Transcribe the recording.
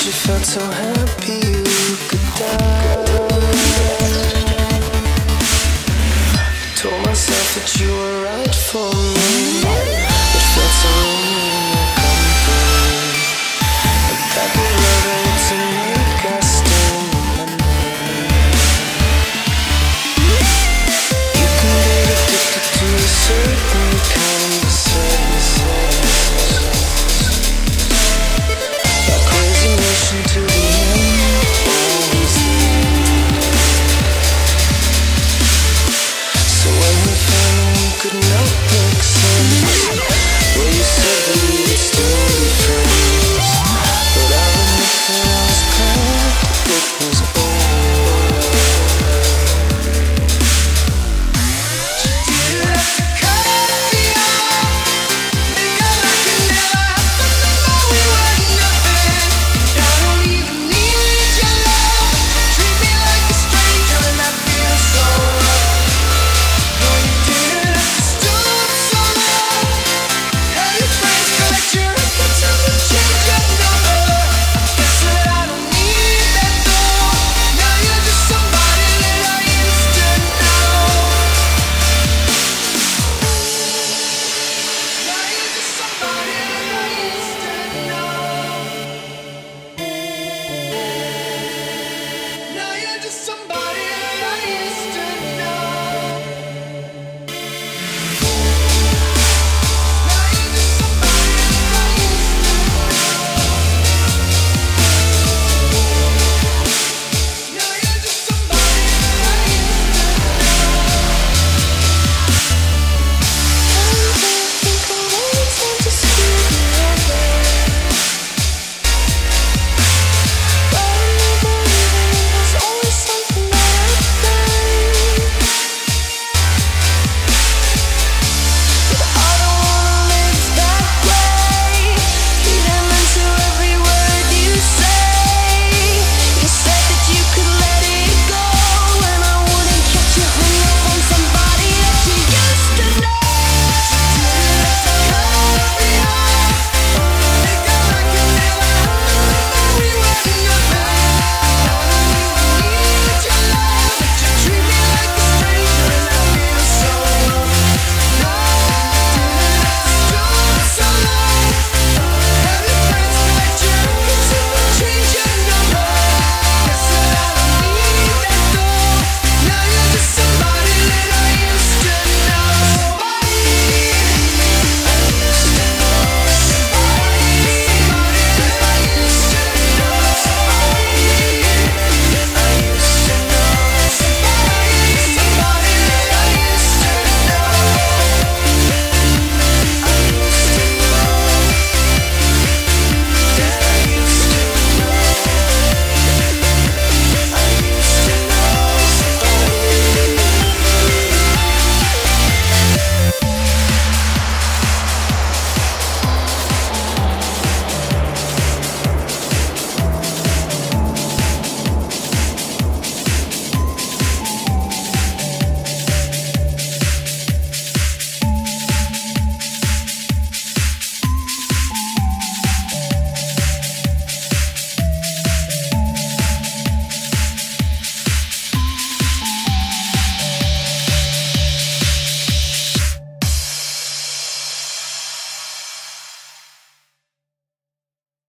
You felt so happy you could die. Told myself that you were right for me, but felt so lonely in your company. But that would never look to make us still remember. You can get addicted to a certain kind of service. To the end, always the end. So when we found we could not make sense, well, you said that we would still be friends.